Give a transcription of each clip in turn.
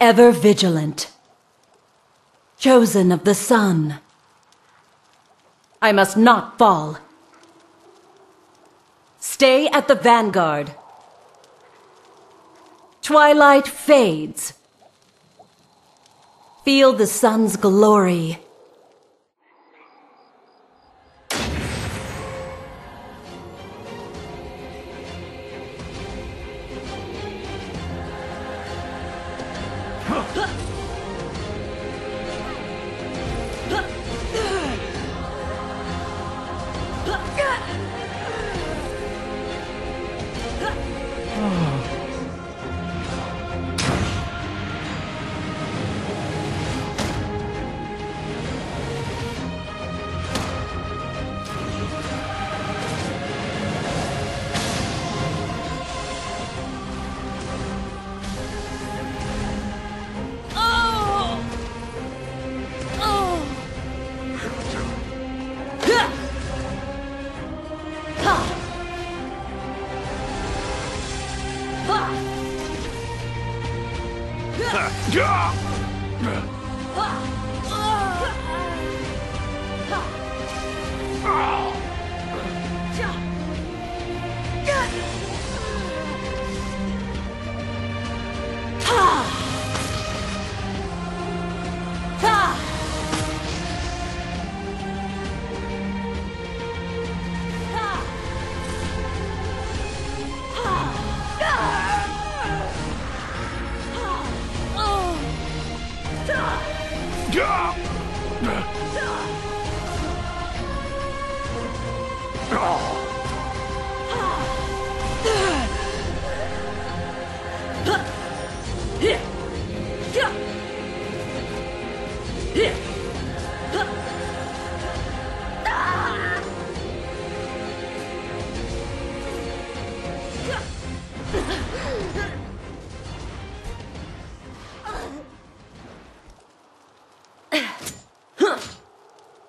ever vigilant, chosen of the sun. I must not fall. Stay at the vanguard. Twilight fades. Feel the sun's glory.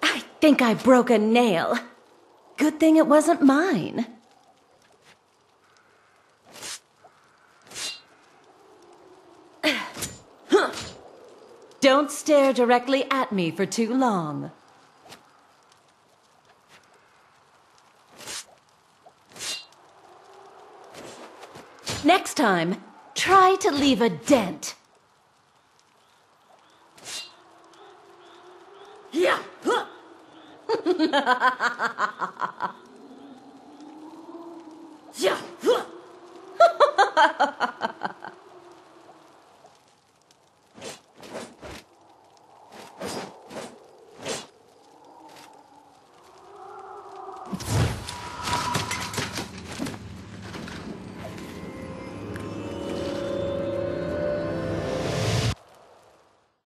I think I broke a nail. Good thing it wasn't mine. Don't stare directly at me for too long. Next time, try to leave a dent. Yeah. Yeah.